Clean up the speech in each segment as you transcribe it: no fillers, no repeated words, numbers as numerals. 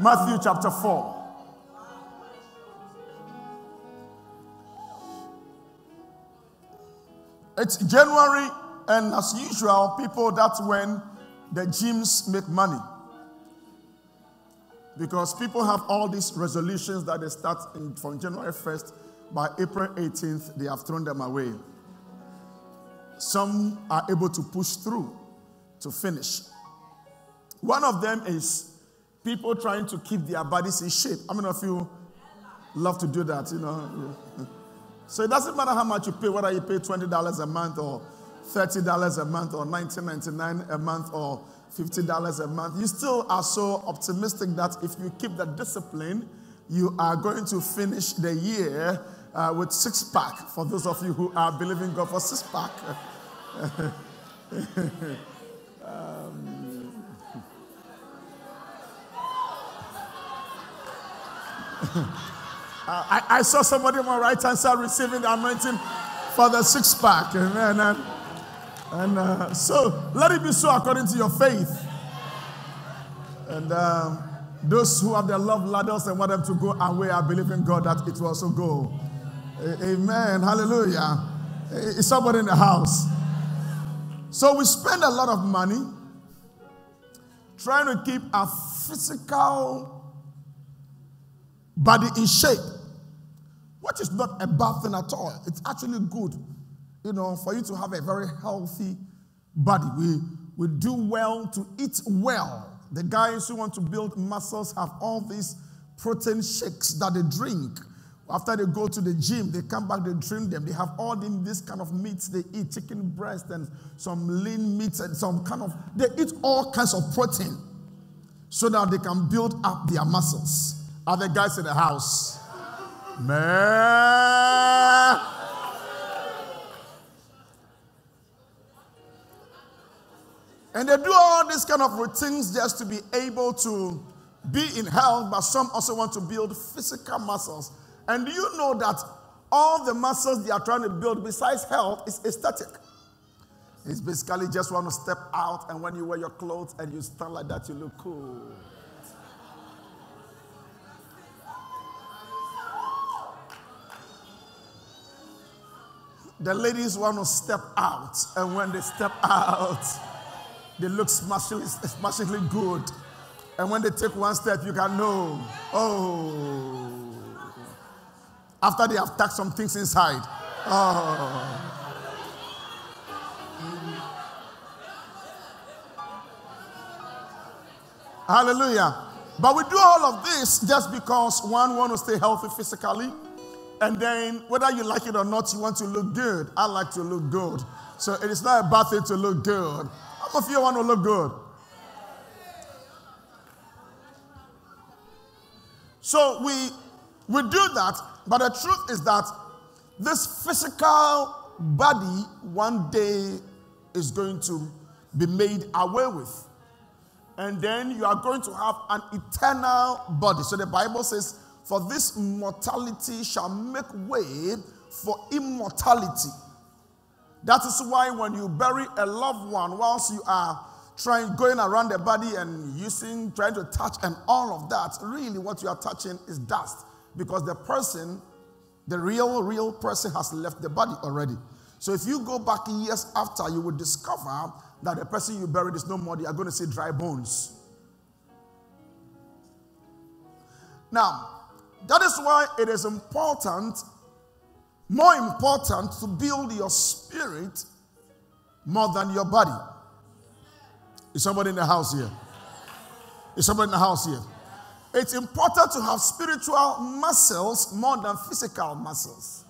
Matthew chapter 4. It's January, and as usual, people, that's when the gyms make money. Because people have all these resolutions that they start from January 1st. By April 18th, they have thrown them away. Some are able to push through to finish. One of them is people trying to keep their bodies in shape. How many of you love to do that? You know. So it doesn't matter how much you pay, whether you pay $20 a month or $30 a month or $19.99 a month or $50 a month. You still are so optimistic that if you keep that discipline, you are going to finish the year with six-pack, for those of you who are believing God for six-pack. I saw somebody on my right-hand side receiving the anointing for the six-pack. Amen. And so, let it be so according to your faith. And those who have their love ladders and want them to go away are believing God that it will also go. Amen. Hallelujah. Is somebody in the house? So we spend a lot of money trying to keep our physical body in shape, which is not a bad thing at all. It's actually good, you know, for you to have a very healthy body. We do well to eat well. The guys who want to build muscles have all these protein shakes that they drink. After they go to the gym, they come back, they drink them. They have all these kind of meats they eat, chicken breast and some lean meats and some kind of, they eat all kinds of protein so that they can build up their muscles. Are the guys in the house? Man. And they do all these kind of routines just to be able to be in health, but some also want to build physical muscles. And do you know that all the muscles they are trying to build besides health is aesthetic? It's basically just want to step out, and when you wear your clothes and you stand like that, you look cool. The ladies want to step out, and when they step out, they look smashingly good. And when they take one step, you can know, oh. After they have tucked some things inside. Oh. Hallelujah. But we do all of this just because one wants to stay healthy physically. And then whether you like it or not, you want to look good. I like to look good. So it is not a bad thing to look good. Some of you want to look good. So we do that, but the truth is that this physical body one day is going to be made away with. And then you are going to have an eternal body. So the Bible says, for this mortality shall make way for immortality. That is why when you bury a loved one, whilst you are going around the body and trying to touch and all of that, really what you are touching is dust. Because the person, the real person has left the body already. So if you go back years after, you will discover that the person you buried is no more. You are going to see dry bones. Now, that is why it is important, more important, to build your spirit more than your body. Is somebody in the house here? Is somebody in the house here? It's important to have spiritual muscles more than physical muscles.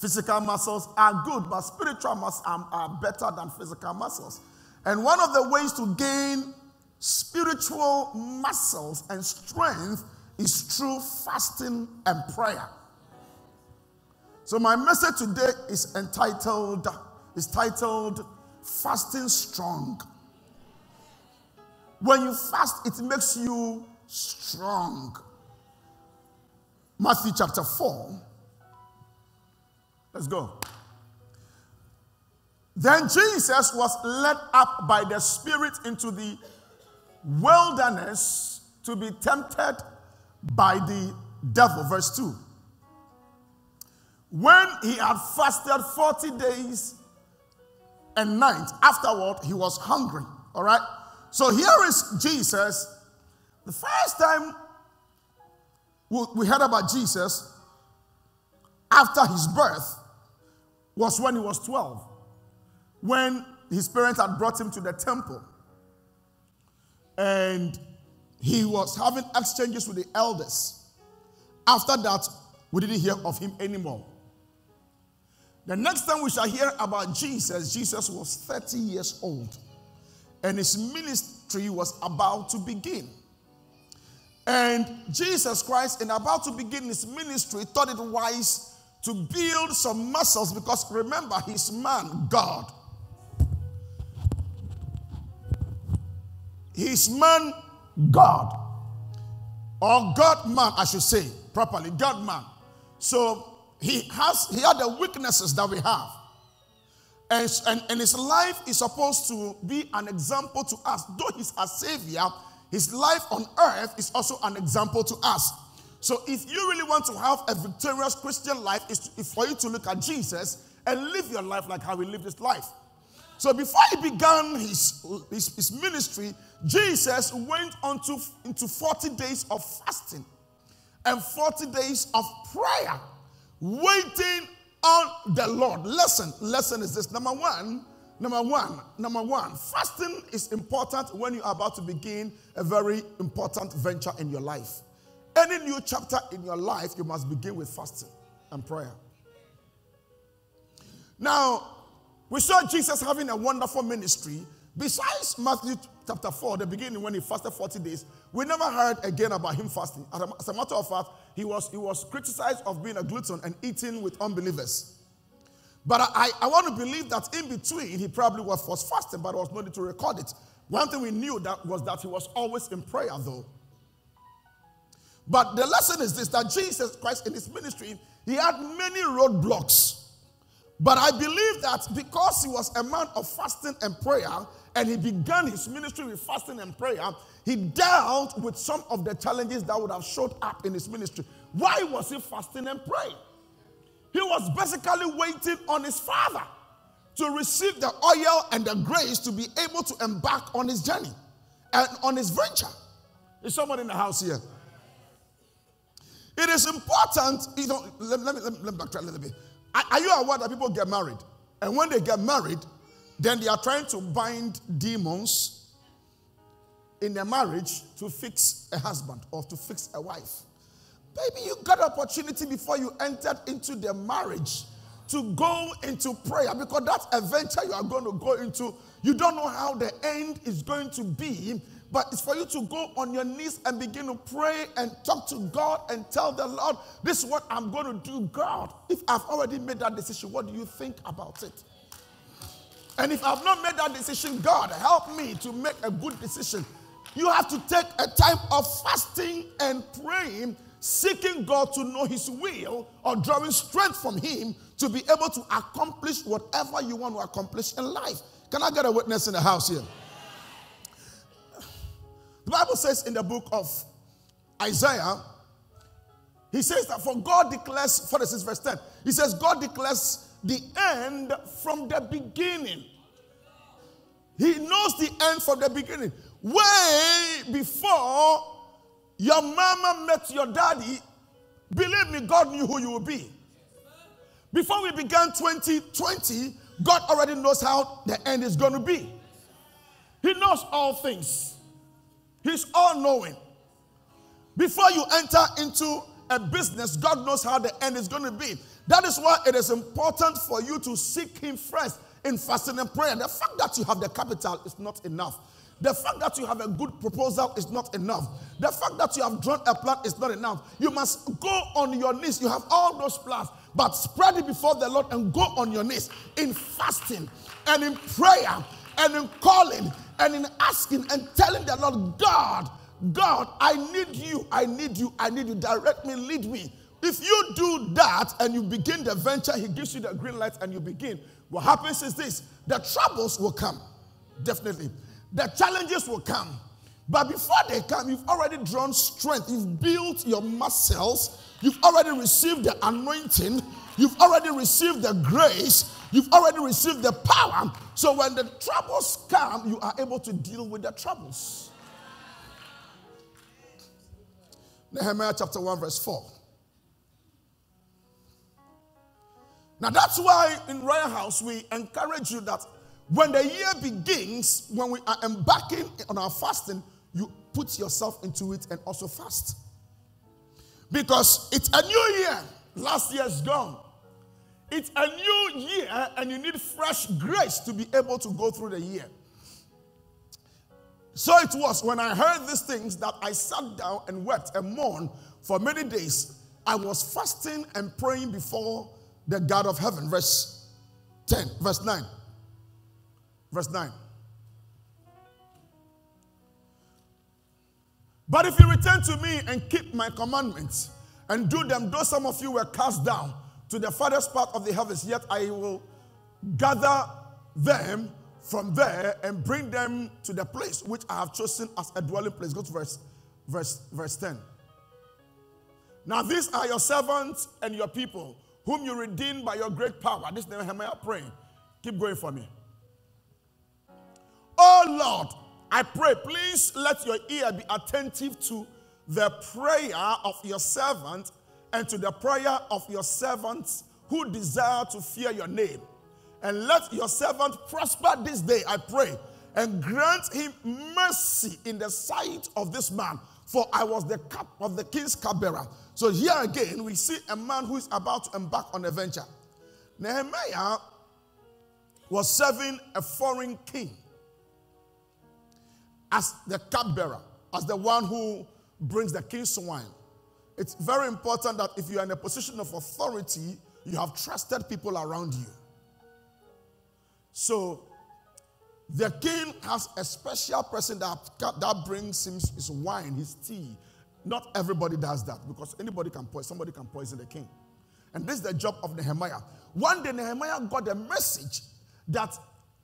Physical muscles are good, but spiritual muscles are better than physical muscles. And one of the ways to gain spiritual muscles and strength is through fasting and prayer. So my message today is titled Fasting Strong. When you fast, it makes you strong. Matthew chapter 4. Let's go. Then Jesus was led up by the Spirit into the wilderness to be tempted by the devil. Verse 2. When he had fasted 40 days and nights, afterward he was hungry. All right. So here is Jesus. The first time we heard about Jesus after his birth was when he was 12, when his parents had brought him to the temple. And he was having exchanges with the elders. After that, we didn't hear of him anymore. The next time we shall hear about Jesus, Jesus was 30 years old. And his ministry was about to begin. And Jesus Christ, in about to begin his ministry, thought it wise to build some muscles because, remember, he's man, God. He's man, God. Or God-man, I should say properly, God-man. So he had the weaknesses that we have. And his life is supposed to be an example to us. Though he's a savior, his life on earth is also an example to us. So if you really want to have a victorious Christian life, it's for you to look at Jesus and live your life like how he lived his life. So before he began his ministry, Jesus went into 40 days of fasting and 40 days of prayer, waiting on the Lord. Lesson is this. Number one. Fasting is important when you are about to begin a very important venture in your life. Any new chapter in your life, you must begin with fasting and prayer. Now, we saw Jesus having a wonderful ministry. Besides Matthew chapter 4, the beginning when he fasted 40 days, we never heard again about him fasting. As a matter of fact, he was criticized of being a glutton and eating with unbelievers. But I want to believe that in between, he probably was fasting, but there was no need to record it. One thing we knew was that he was always in prayer, though. But the lesson is this, that Jesus Christ in his ministry, he had many roadblocks. But I believe that because he was a man of fasting and prayer, and he began his ministry with fasting and prayer, he dealt with some of the challenges that would have showed up in his ministry. Why was he fasting and praying? He was basically waiting on his father to receive the oil and the grace to be able to embark on his journey and on his venture. Is someone in the house here? It is important, you know, let me backtrack a little bit. Are you aware that people get married? And when they get married, then they are trying to bind demons in their marriage to fix a husband or to fix a wife. Baby, you got opportunity before you entered into the marriage to go into prayer, because that adventure you are going to go into, you don't know how the end is going to be, but it's for you to go on your knees and begin to pray and talk to God and tell the Lord, this is what I'm going to do, God. If I've already made that decision, what do you think about it? And if I've not made that decision, God, help me to make a good decision. You have to take a time of fasting and praying, seeking God to know his will or drawing strength from him to be able to accomplish whatever you want to accomplish in life. Can I get a witness in the house here? The Bible says in the book of Isaiah, he says that for God declares, 46 verse 10, he says God declares the end from the beginning. He knows the end from the beginning. Way before your mama met your daddy, believe me, God knew who you would be. Before we began 2020, God already knows how the end is going to be. He knows all things. He's all-knowing. Before you enter into a business, God knows how the end is going to be. That is why it is important for you to seek him first in fasting and prayer. The fact that you have the capital is not enough. The fact that you have a good proposal is not enough. The fact that you have drawn a plan is not enough. You must go on your knees. You have all those plans, but spread it before the Lord and go on your knees in fasting and in prayer and in calling and in asking and telling the Lord, God, I need you, I need you, I need you. Direct me, lead me. If you do that and you begin the venture, he gives you the green light and you begin. What happens is this, the troubles will come, definitely. The challenges will come. But before they come, you've already drawn strength. You've built your muscles. You've already received the anointing. You've already received the grace. You've already received the power. So when the troubles come, you are able to deal with the troubles. Nehemiah chapter 1 verse 4. Now that's why in Royal House we encourage you that when the year begins, when we are embarking on our fasting, you put yourself into it and also fast. Because it's a new year. Last year is gone. It's a new year and you need fresh grace to be able to go through the year. So it was when I heard these things that I sat down and wept and mourned for many days. I was fasting and praying before the God of heaven. Verse 10, verse 9. Verse 9. But if you return to me and keep my commandments and do them, though some of you were cast down to the farthest part of the heavens, yet I will gather them from there and bring them to the place which I have chosen as a dwelling place. Go to verse 10. Now these are your servants and your people, whom you redeemed by your great power. This is Nehemiah praying. Keep going for me. Oh Lord, I pray, please let your ear be attentive to the prayer of your servant and to the prayer of your servants who desire to fear your name. And let your servant prosper this day, I pray, and grant him mercy in the sight of this man, for I was the cup of the king's cupbearer. So here again, we see a man who is about to embark on a venture. Nehemiah was serving a foreign king as the cupbearer, as the one who brings the king's wine. It's very important that if you are in a position of authority, you have trusted people around you. So the king has a special person that brings him his wine, his tea. Not everybody does that, because anybody can poison, somebody can poison the king. And this is the job of Nehemiah. One day Nehemiah got a message that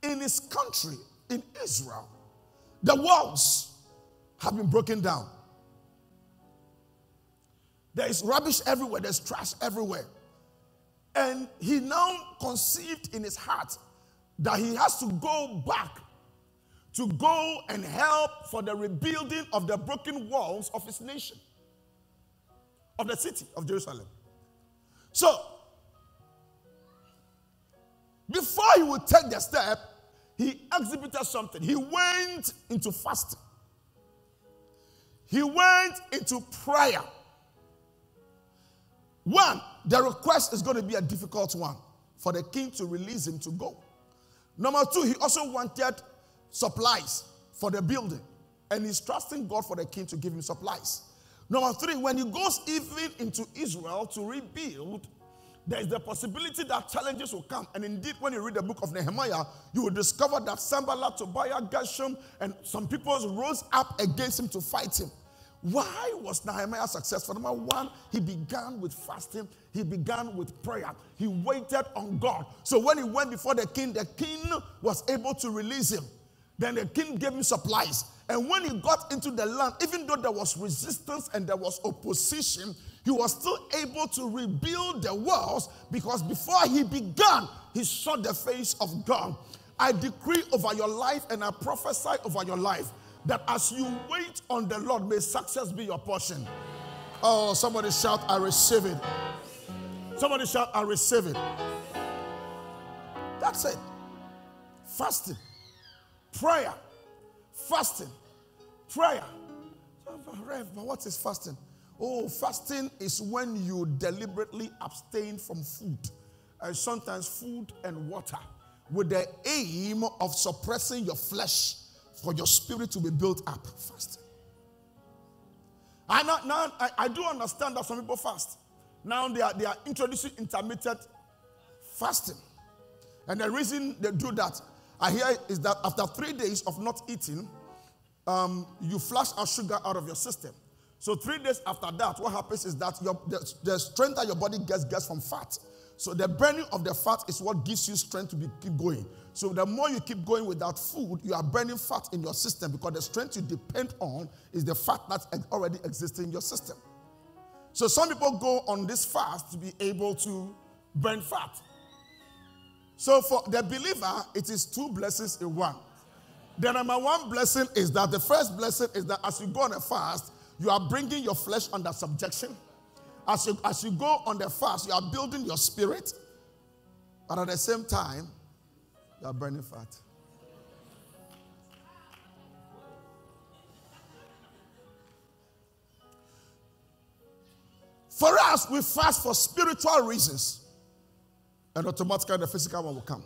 in his country, in Israel, the walls have been broken down. There is rubbish everywhere. There's trash everywhere. And he now conceived in his heart that he has to go back to go and help for the rebuilding of the broken walls of his nation, of the city of Jerusalem. So, before he would take the step, he exhibited something. He went into fasting. He went into prayer. One, the request is going to be a difficult one for the king to release him to go. Number two, he also wanted supplies for the building, and he's trusting God for the king to give him supplies. Number three, when he goes even into Israel to rebuild, there is the possibility that challenges will come. And indeed, when you read the book of Nehemiah, you will discover that Sanballat, Tobiah, Geshem, and some people rose up against him to fight him. Why was Nehemiah successful? Number one, he began with fasting. He began with prayer. He waited on God. So when he went before the king was able to release him. Then the king gave him supplies. And when he got into the land, even though there was resistance and there was opposition, he was still able to rebuild the walls, because before he began, he saw the face of God. I decree over your life and I prophesy over your life that as you wait on the Lord, may success be your portion. Oh, somebody shout, I receive it. Somebody shout, I receive it. That's it. Fasting, prayer, fasting, prayer. But what is fasting? Oh, fasting is when you deliberately abstain from food, and sometimes food and water, with the aim of suppressing your flesh for your spirit to be built up. Fasting. I do understand that some people fast. Now they are introducing intermittent fasting. And the reason they do that, I hear, is that after 3 days of not eating, you flush out sugar out of your system. So 3 days after that, what happens is that the strength that your body gets from fat. So the burning of the fat is what gives you strength to keep going. So the more you keep going without food, you are burning fat in your system, because the strength you depend on is the fat that already exists in your system. So some people go on this fast to be able to burn fat. So for the believer, it is two blessings in one. The number one blessing is that the first blessing is that as you go on a fast, you are bringing your flesh under subjection. As you go on the fast, you are building your spirit, but at the same time, you are burning fat. For us, we fast for spiritual reasons, and automatically the physical one will come.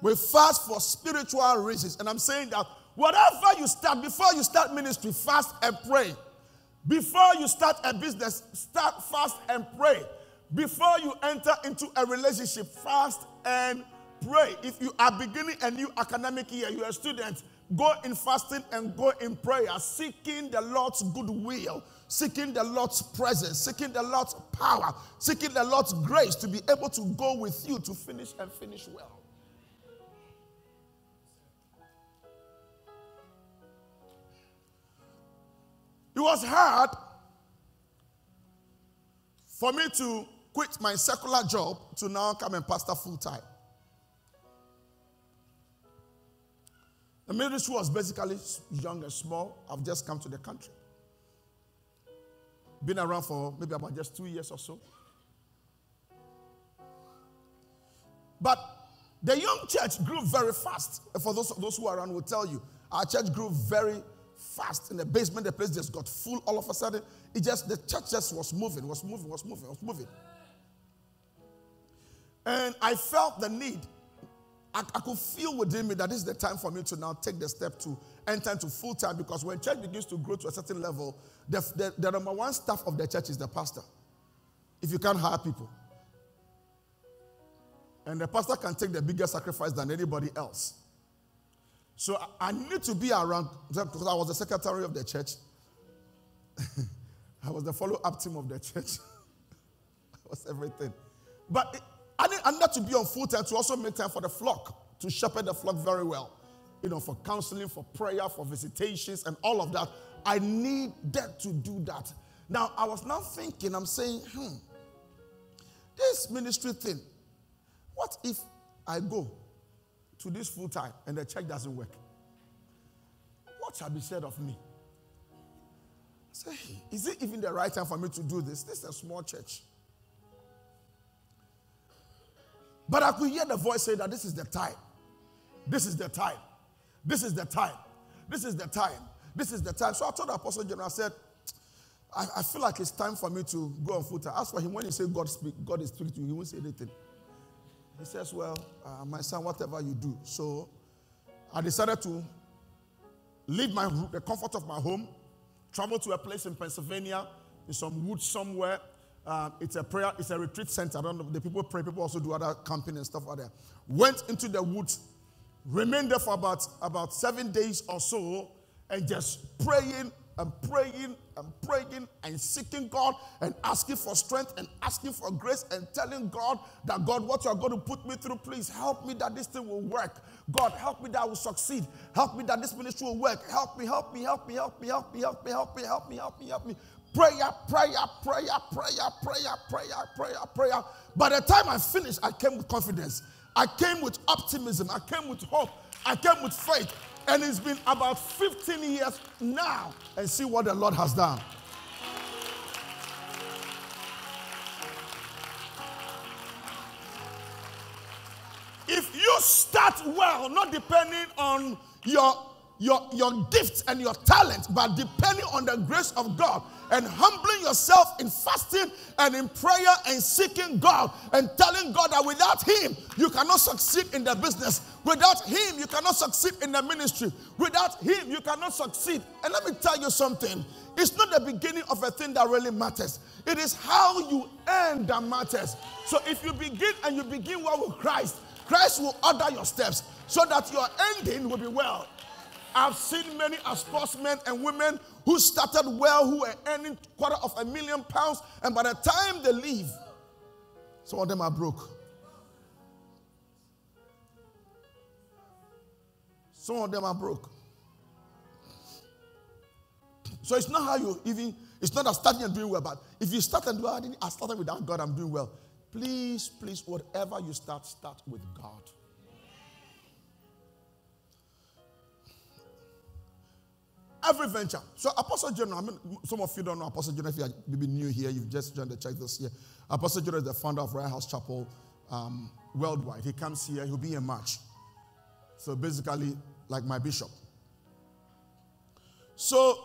We fast for spiritual reasons, and I'm saying that whatever you start, before you start ministry, fast and pray. Before you start a business, start fast and pray. Before you enter into a relationship, fast and pray. If you are beginning a new academic year, you are a student, go in fasting and go in prayer, seeking the Lord's goodwill, seeking the Lord's presence, seeking the Lord's power, seeking the Lord's grace to be able to go with you to finish and finish well. It was hard for me to quit my secular job to now come and pastor full time. The ministry was basically young and small. I've just come to the country. Been around for maybe about just 2 years or so. But the young church grew very fast. For those who are around will tell you, our church grew very fast. In the basement, the place just got full all of a sudden. It just, the church just was moving. And I felt the need. I could feel within me that this is the time for me to now take the step to enter into full time, because when church begins to grow to a certain level, the number one staff of the church is the pastor. If you can't hire people. And the pastor can take the bigger sacrifice than anybody else. So I need to be around them, because I was the secretary of the church. I was the follow-up team of the church. I was everything. But I need to be on full time to also make time for the flock, to shepherd the flock very well. You know, for counseling, for prayer, for visitations, and all of that. I needed to do that. Now, I was now thinking, I'm saying, this ministry thing, what if I go to this full time and the church doesn't work? What shall be said of me? I say, is it even the right time for me to do this? This is a small church. But I could hear the voice say that this is the time. This is the time. This is the time. This is the time. This is the time. So I told the Apostle General, I said, I feel like it's time for me to go on full time. As for him, when he said God speak, God is speaking to you, he won't say anything. He says, well, my son, whatever you do. So I decided to leave the comfort of my home, travel to a place in Pennsylvania, in some woods somewhere. It's a retreat center. I don't know, the people pray, people also do other camping and stuff out there. Went into the woods, remained there for about 7 days or so, and just praying and praying and praying and seeking God and asking for strength and asking for grace and telling God that, God, what you are going to put me through, please help me that this thing will work. God, help me that I will succeed. Help me that this ministry will work. Help me, help me, help me, help me, help me, help me, help me, help me, help me, help me. Prayer, prayer, prayer, prayer, prayer, prayer, prayer, prayer. By the time I finished, I came with confidence. I came with optimism. I came with hope. I came with faith. And it's been about 15 years now, and see what the Lord has done. If you start well, not depending on your gifts and your talent, but depending on the grace of God and humbling yourself in fasting and in prayer and seeking God and telling God that without him, you cannot succeed in the business. Without him, you cannot succeed in the ministry. Without him, you cannot succeed. And let me tell you something. It's not the beginning of a thing that really matters. It is how you end that matters. So if you begin and you begin well with Christ, Christ will order your steps so that your ending will be well. I've seen many sportsmen and women who started well, who were earning $250,000, and by the time they leave, Some of them are broke. Some of them are broke. So it's not how you even, it's not that starting and doing well, but if you start and do well, I started without God, I'm doing well. Please, please, whatever you start, start with God. Every venture. So Apostle John, I mean, some of you don't know Apostle John. If you are maybe new here, you've just joined the church this year. Apostle John is the founder of Rye House Chapel worldwide. He comes here, he'll be in March. So basically, like my bishop. So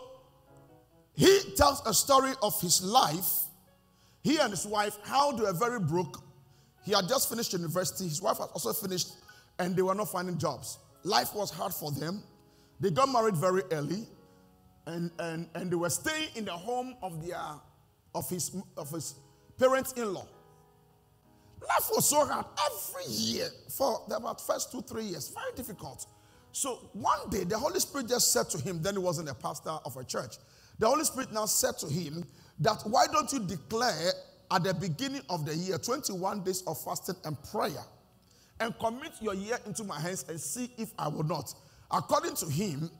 he tells a story of his life. He and his wife, how they were very broke. He had just finished university. His wife had also finished, and they were not finding jobs. Life was hard for them. They got married very early. And they were staying in the home of his parents-in-law. Life was so hard every year for about first 2-3 years, very difficult. So one day the Holy Spirit just said to him, then he wasn't a pastor of a church. The Holy Spirit now said to him that why don't you declare at the beginning of the year 21 days of fasting and prayer, and commit your year into my hands and see if I will not. According to him,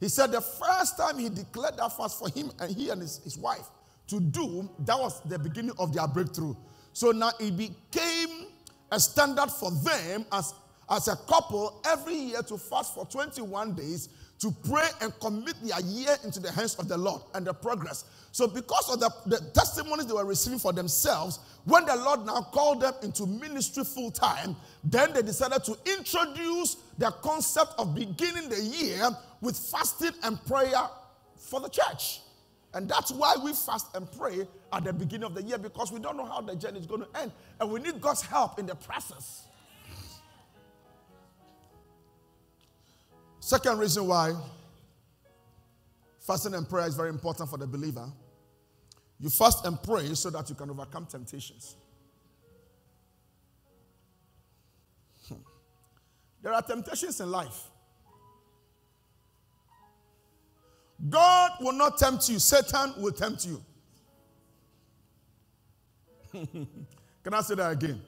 he said the first time he declared that fast for him and he and his wife to do, that was the beginning of their breakthrough. So now it became a standard for them as a couple every year to fast for 21 days to pray and commit their year into the hands of the Lord and the progress. So because of the testimonies they were receiving for themselves, when the Lord now called them into ministry full time, then they decided to introduce the concept of beginning the year with fasting and prayer for the church. And that's why we fast and pray at the beginning of the year, because we don't know how the journey is going to end, and we need God's help in the process. Second reason why fasting and prayer is very important for the believer. You fast and pray so that you can overcome temptations. There are temptations in life. God will not tempt you. Satan will tempt you. Can I say that again?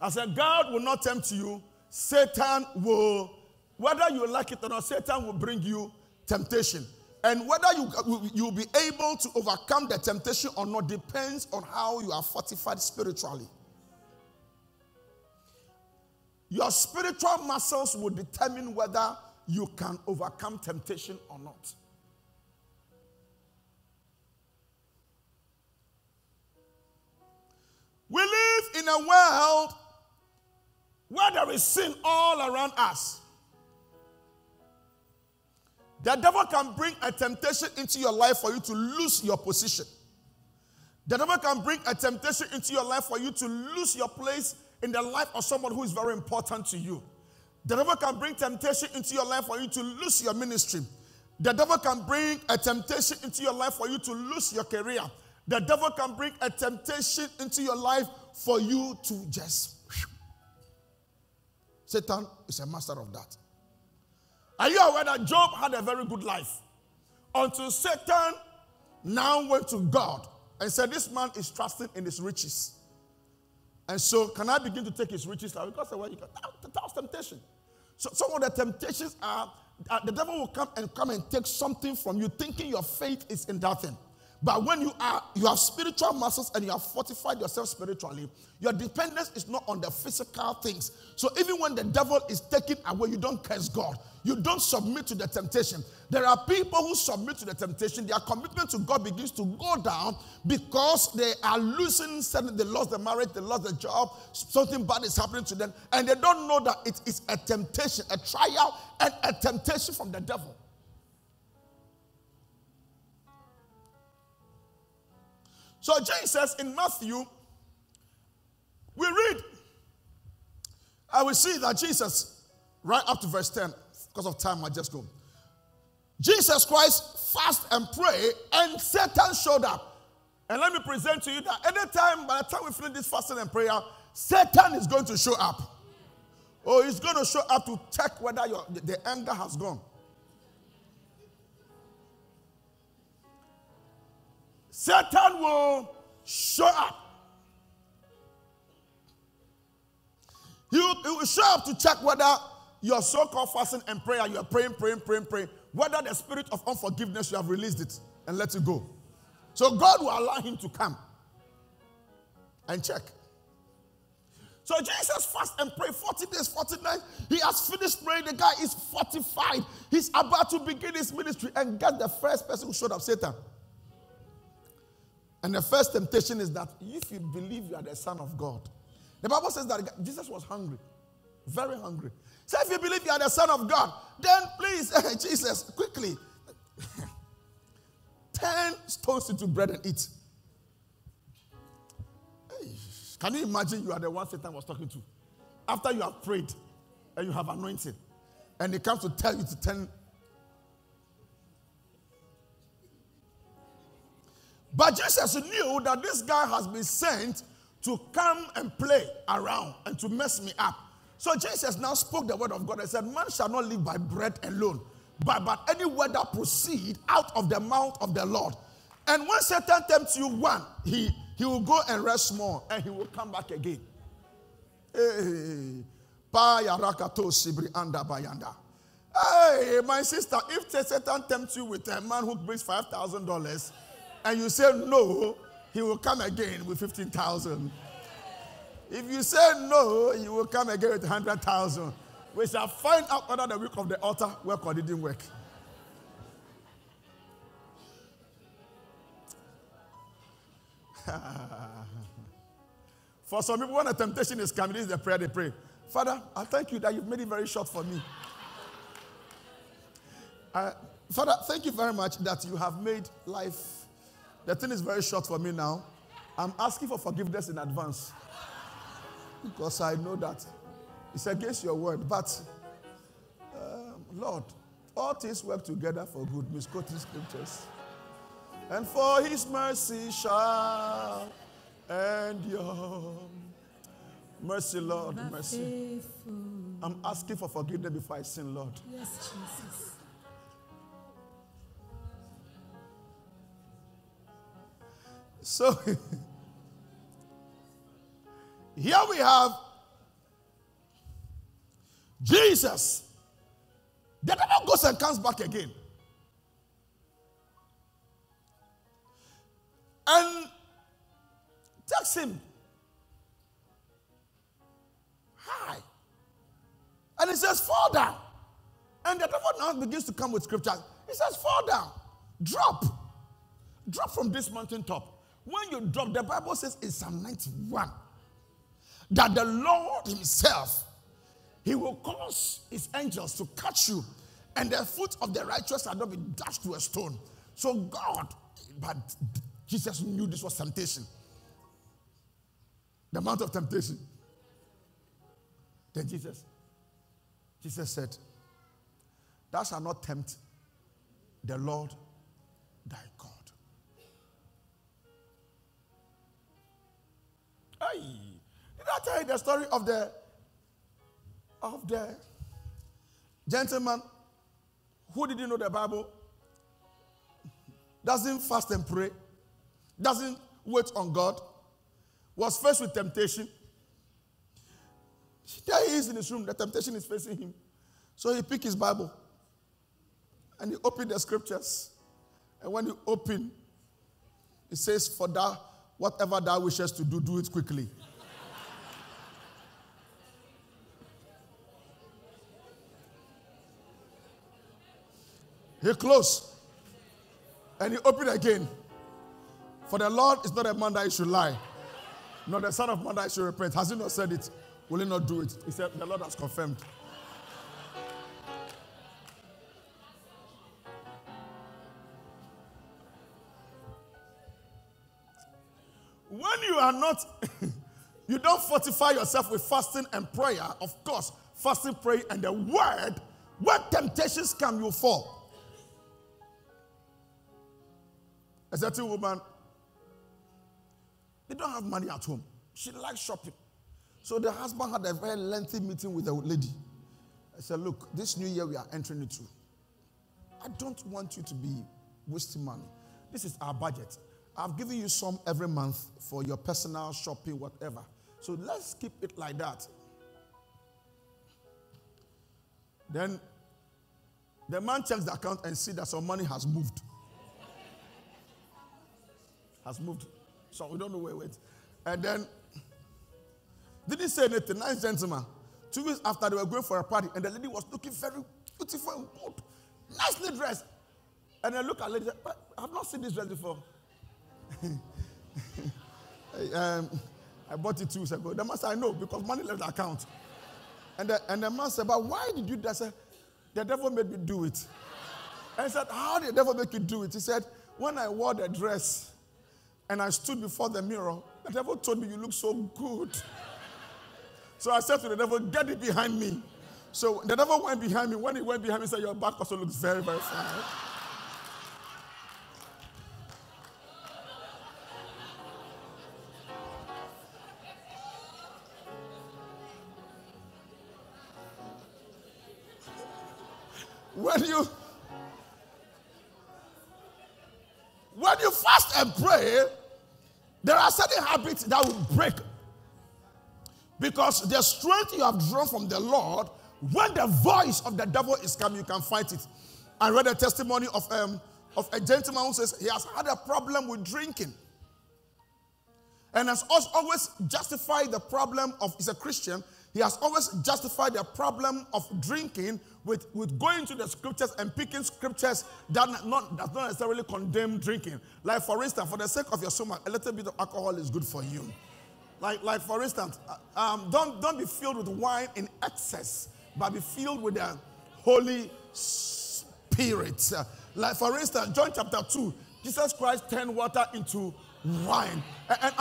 I said, God will not tempt you. Satan will, whether you like it or not, Satan will bring you temptation. And whether you'll be able to overcome the temptation or not depends on how you are fortified spiritually. Your spiritual muscles will determine whether you can overcome temptation or not. We live in a world where there is sin all around us. The devil can bring a temptation into your life for you to lose your position. The devil can bring a temptation into your life for you to lose your place in the life of someone who is very important to you. The devil can bring temptation into your life for you to lose your ministry. The devil can bring a temptation into your life for you to lose your career. The devil can bring a temptation into your life for you to just... Satan is a master of that. Are you aware that Job had a very good life? Until Satan now went to God and said, this man is trusting in his riches. And so, can I begin to take his riches now? Because that was temptation. So some of the temptations are, the devil will come and take something from you, thinking your faith is in that thing. But when you have spiritual muscles and you have fortified yourself spiritually, your dependence is not on the physical things. So even when the devil is taken away, you don't curse God. You don't submit to the temptation. There are people who submit to the temptation. Their commitment to God begins to go down because they are losing something. They lost the marriage. They lost the job. Something bad is happening to them. And they don't know that it is a temptation, a trial, and a temptation from the devil. So Jesus in Matthew, we read, I will see that Jesus, right up to verse 10, because of time I just go. Jesus Christ fasted and prayed, and Satan showed up. And let me present to you that anytime, by the time we finish this fasting and prayer, Satan is going to show up. Oh, he's going to show up to check whether the anger has gone. Satan will show up. You show up to check whether your so-called fasting and prayer, you are praying, whether the spirit of unforgiveness, you have released it and let it go. So God will allow him to come and check. So Jesus fast and pray 40 days, 40 nights. He has finished praying. The guy is fortified. He's about to begin his ministry. And get the first person who showed up, Satan. And the first temptation is that if you believe you are the Son of God. The Bible says that Jesus was hungry, very hungry. So if you believe you are the Son of God, then please, Jesus, quickly, 10 stones into bread and eat. Can you imagine you are the one Satan was talking to? After you have prayed and you have anointed, and he comes to tell you to turn. But Jesus knew that this guy has been sent to come and play around and to mess me up. So Jesus now spoke the word of God and said, man shall not live by bread alone, but any word that proceeds out of the mouth of the Lord. And when Satan tempts you, he will go and rest more, and he will come back again. Hey, my sister, if Satan tempts you with a man who brings $5,000, and you say no, he will come again with 15,000. If you say no, he will come again with 100,000. We shall find out whether the week of the altar worked or didn't work. For some people, when a temptation is coming, this is the prayer they pray. Father, I thank you that you've made it very short for me. Father, thank you very much that you have made life, the thing is very short for me now. I'm asking for forgiveness in advance. Because I know that it's against your word. But, Lord, all things work together for good. Misquoting scriptures. And for his mercy shall endure. Mercy, Lord, mercy. I'm asking for forgiveness before I sin, Lord. Yes, Jesus. So, here we have Jesus. The devil goes and comes back again. And takes him high. And he says, fall down. And the devil now begins to come with scripture. He says, fall down. Drop. Drop from this mountaintop. When you drop, the Bible says in Psalm 91, that the Lord himself, he will cause his angels to catch you, and the foot of the righteous shall not be dashed to a stone. So God, but Jesus knew this was temptation. The amount of temptation. Then Jesus said, thou shalt not tempt the Lord thy God. Hey, did I tell you the story of the gentleman who didn't know the Bible, doesn't fast and pray, doesn't wait on God, was faced with temptation. There he is in his room. The temptation is facing him. So he picked his Bible and he opened the scriptures. And when he opened, it says, for thou, whatever thou wishes to do, do it quickly. He closed and he opened again. For the Lord is not a man that he should lie, nor the Son of Man that he should repent. Has he not said it? Will he not do it? He said, the Lord has confirmed. When you are not, you don't fortify yourself with fasting and prayer. Of course, fasting, prayer, and the word. When temptations come, you fall. A certain woman, they don't have money at home. She likes shopping. So the husband had a very lengthy meeting with a lady. I said, look, this new year we are entering into, I don't want you to be wasting money. This is our budget. I've given you some every month for your personal shopping, whatever. So let's keep it like that. Then the man checks the account and see that some money has moved. So we don't know where it went. And then, didn't say anything. Nice gentleman. 2 weeks after, they were going for a party, and the lady was looking very beautiful and good. Nicely dressed. And I look at the lady and said, but I've not seen this dress before. I bought it 2 weeks ago. The man said, I know, because money left the account. And the man said, but why did you do that? I said, the devil made me do it. And I said, how did the devil make you do it? He said, when I wore the dress and I stood before the mirror, the devil told me, you look so good. So I said to the devil, get it behind me. So the devil went behind me. When he went behind me, he said, your back also looks very, very fine. When you fast and pray, there are certain habits that will break. Because the strength you have drawn from the Lord, when the voice of the devil is coming, you can fight it. I read a testimony of a gentleman who says he has had a problem with drinking. And has always justified the problem of, he's a Christian, he has always justified the problem of drinking with going to the scriptures and picking scriptures that not necessarily condemn drinking. Like, for instance, for the sake of your soul, a little bit of alcohol is good for you. Like for instance, don't be filled with wine in excess, but be filled with the Holy Spirit. Like, for instance, John chapter 2, Jesus Christ turned water into wine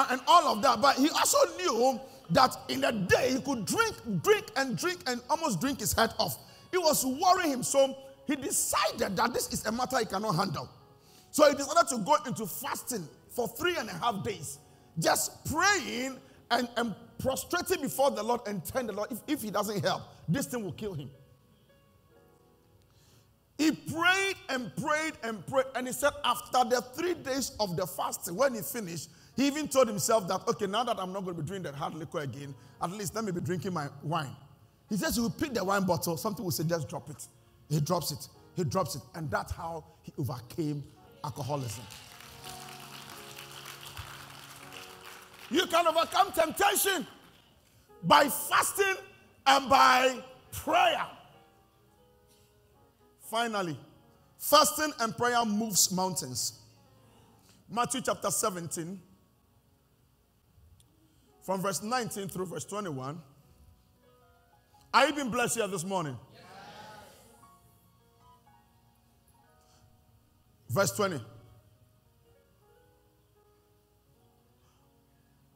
and all of that. But he also knew that in the day he could drink and almost drink his head off. It was worrying him, so he decided that this is a matter he cannot handle. So he decided to go into fasting for 3.5 days, just praying and prostrating before the Lord and telling the Lord, if he doesn't help, this thing will kill him. He prayed and prayed and prayed, and he said after the 3 days of the fasting, when he finished, he even told himself that, okay, now that I'm not going to be drinking that hard liquor again, at least let me be drinking my wine. He says he will pick the wine bottle, something will say, just drop it. He drops it. He drops it. And that's how he overcame alcoholism. You can overcome temptation by fasting and by prayer. Finally, fasting and prayer moves mountains. Matthew chapter 17, from verse 19 through verse 21. Are you being blessed here this morning? Yes. Verse 20.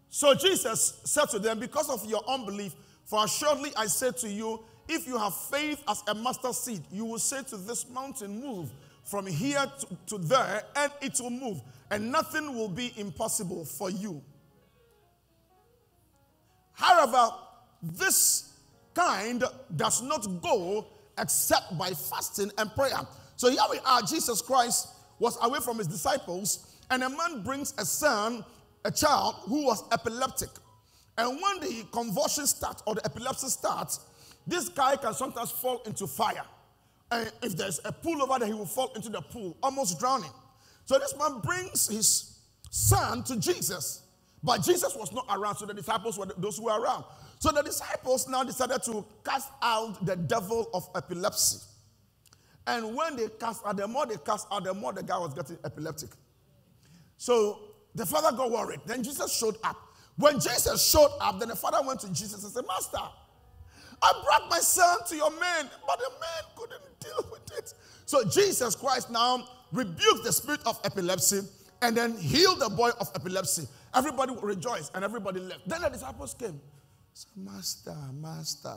So Jesus said to them, because of your unbelief, for assuredly I say to you, if you have faith as a mustard seed, you will say to this mountain, move from here to there, and it will move, and nothing will be impossible for you. However, this kind does not go except by fasting and prayer. So here we are, Jesus Christ was away from his disciples, and a man brings a son, a child, who was epileptic. And when the convulsion starts or the epilepsy starts, this guy can sometimes fall into fire. And if there's a pool over there, he will fall into the pool, almost drowning. So this man brings his son to Jesus. But Jesus was not around, so the disciples were those who were around. So the disciples now decided to cast out the devil of epilepsy. And when they cast out, the more they cast out, the more the guy was getting epileptic. So the father got worried. Then Jesus showed up. When Jesus showed up, then the father went to Jesus and said, Master, I brought my son to your men, but the man couldn't deal with it. So Jesus Christ now rebuked the spirit of epilepsy and then healed the boy of epilepsy. Everybody rejoiced and everybody left. Then the disciples came. So, Master.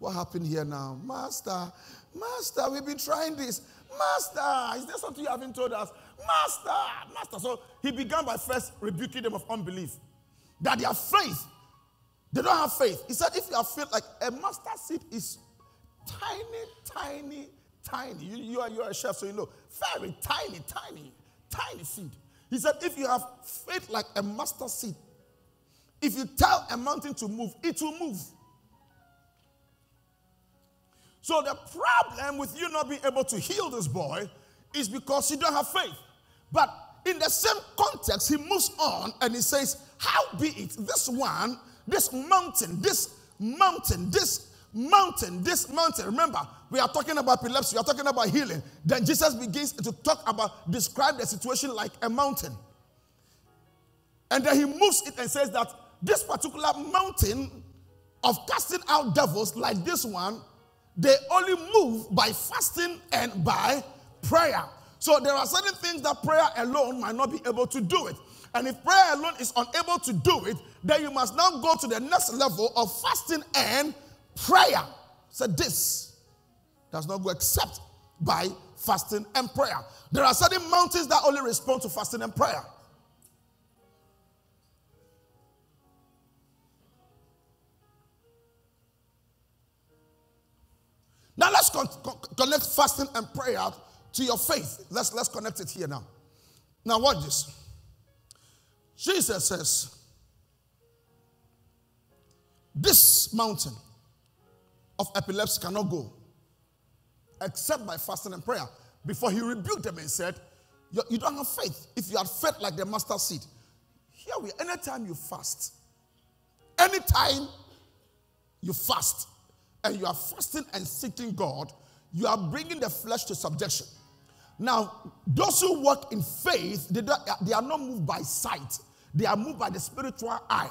What happened here now? Master, we've been trying this. Master, is there something you haven't told us? Master. So he began by first rebuking them of unbelief. That their faith, they don't have faith. He said, if you have faith, like a mustard seed is tiny. You are a chef, so you know. Very tiny seed. He said, if you have faith like a mustard seed, if you tell a mountain to move, it will move. So the problem with you not being able to heal this boy is because you don't have faith. But in the same context, he moves on and he says, how be it this mountain. Remember, we are talking about epilepsy, we are talking about healing. Then Jesus begins to talk about, describe the situation like a mountain. And then he moves it and says that this particular mountain of casting out devils like this one, they only move by fasting and by prayer. So there are certain things that prayer alone might not be able to do it. And if prayer alone is unable to do it, then you must now go to the next level of fasting and prayer. So this does not go except by fasting and prayer. There are certain mountains that only respond to fasting and prayer. Now let's connect fasting and prayer to your faith. Let's connect it here now. Now watch this. Jesus says, this mountain of epilepsy cannot go except by fasting and prayer. Before he rebuked them and said, you don't have faith. If you had faith like the mustard seed, here we are. Anytime you fast, and you are fasting and seeking God, you are bringing the flesh to subjection. Now, those who walk in faith, they are not moved by sight. They are moved by the spiritual eye.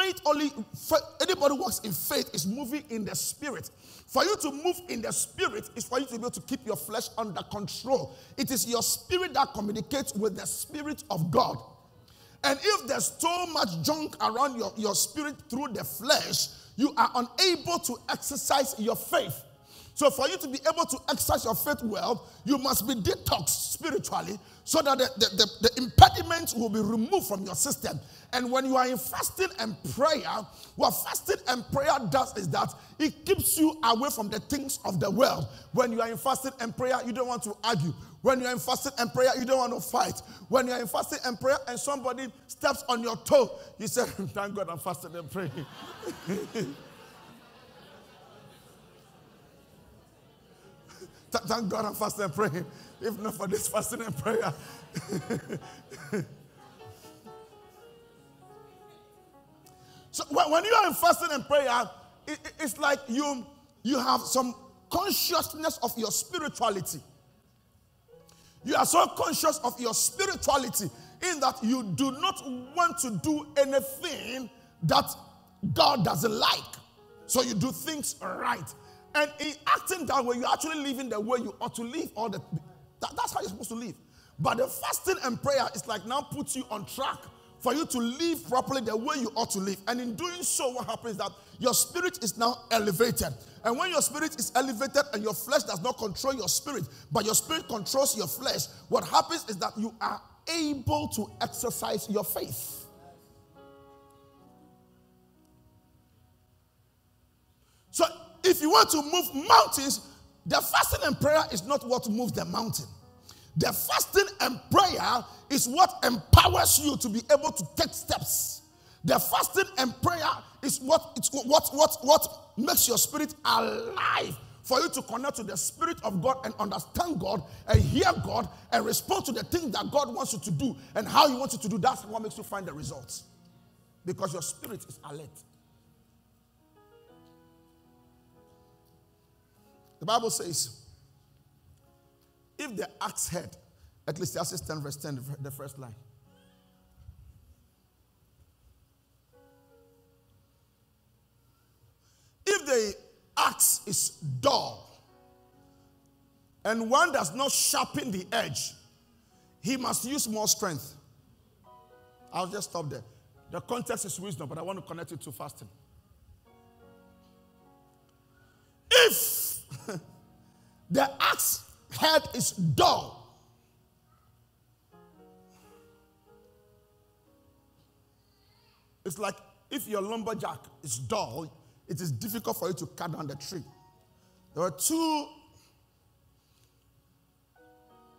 Anybody who walks in faith is moving in the spirit. For you to move in the spirit is for you to be able to keep your flesh under control. It is your spirit that communicates with the spirit of God. And if there's too much junk around your spirit through the flesh, you are unable to exercise your faith. So for you to be able to exercise your faith well, you must be detoxed spiritually so that the impediments will be removed from your system. And when you are in fasting and prayer, what fasting and prayer does is that it keeps you away from the things of the world. When you are in fasting and prayer, you don't want to argue. When you are in fasting and prayer, you don't want to fight. When you are in fasting and prayer and somebody steps on your toe, you say, thank God I'm fasting and praying. Thank God I'm fasting and praying. If not for this fasting and prayer. So when you are in fasting and prayer, it's like you have some consciousness of your spirituality. You are so conscious of your spirituality in that you do not want to do anything that God doesn't like. So you do things right. And in acting that way, you're actually living the way you ought to live. That's how you're supposed to live. But the fasting and prayer is like now puts you on track for you to live properly the way you ought to live. And in doing so, what happens is that your spirit is now elevated. And when your spirit is elevated and your flesh does not control your spirit, but your spirit controls your flesh, what happens is that you are able to exercise your faith. So, if you want to move mountains, the fasting and prayer is not what moves the mountain. The fasting and prayer is what empowers you to be able to take steps. The fasting and prayer is what makes your spirit alive for you to connect to the Spirit of God and understand God and hear God and respond to the things that God wants you to do and how He wants you to do. That's what makes you find the results, because your spirit is alert. The Bible says, if the axe head, Ecclesiastes 10 verse 10, the first line. If the axe is dull and one does not sharpen the edge, he must use more strength. I'll just stop there. The context is wisdom, but I want to connect it to fasting. If the axe head is dull, it's like if your lumberjack is dull, it is difficult for you to cut down the tree. There were two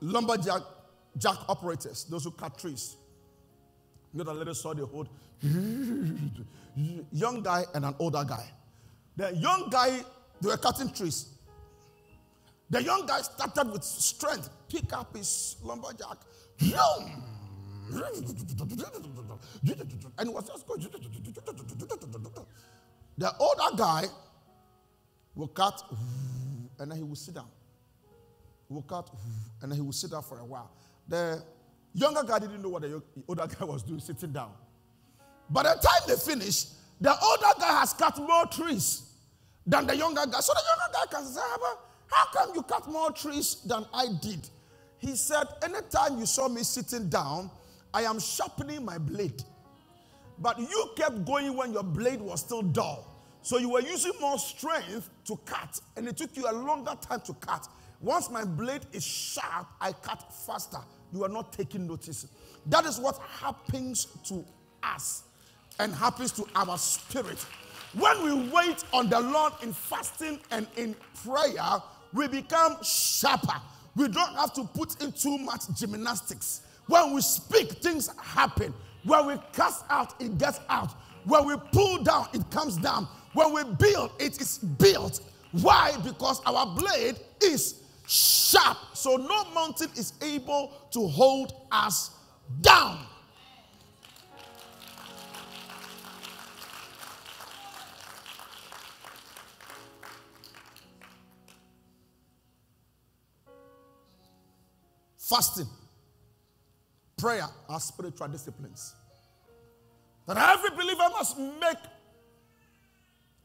lumberjack operators, those who cut trees. You know, the little saw they hold, young guy and an older guy. The young guy, they were cutting trees. The young guy started with strength, pick up his lumberjack, and was just going. The older guy will cut, and then he will sit down. Will cut, and then he will sit down for a while. The younger guy didn't know what the older guy was doing, sitting down. By the time they finish, the older guy has cut more trees than the younger guy. So the younger guy can say, how come you cut more trees than I did? He said, anytime you saw me sitting down, I am sharpening my blade. But you kept going when your blade was still dull. So you were using more strength to cut, and it took you a longer time to cut. Once my blade is sharp, I cut faster. You are not taking notice. That is what happens to us and happens to our spirit. When we wait on the Lord in fasting and in prayer, we become sharper. We don't have to put in too much gymnastics. When we speak, things happen. When we cast out, it gets out. When we pull down, it comes down. When we build, it is built. Why? Because our blade is sharp. So no mountain is able to hold us down. Fasting, prayer are spiritual disciplines that every believer must make.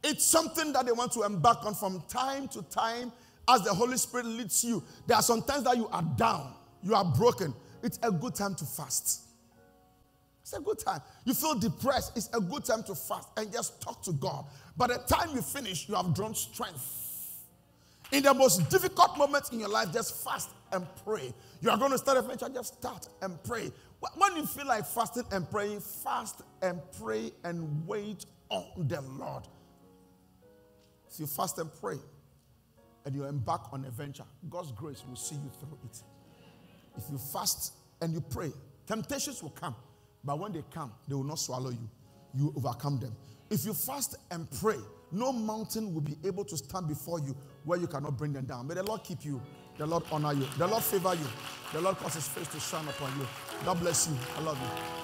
It's something that they want to embark on from time to time as the Holy Spirit leads you. There are some times that you are down, you are broken. It's a good time to fast. It's a good time. You feel depressed. It's a good time to fast and just talk to God. By the time you finish, you have drawn strength. In the most difficult moments in your life, just fast and pray. You are going to start a venture, just start and pray. When you feel like fasting and praying, fast and pray and wait on the Lord. If you fast and pray and you embark on a venture, God's grace will see you through it. If you fast and you pray, temptations will come. But when they come, they will not swallow you. You overcome them. If you fast and pray, no mountain will be able to stand before you where you cannot bring them down. May the Lord keep you. The Lord honor you. The Lord favor you. The Lord cause his face to shine upon you. God bless you. I love you.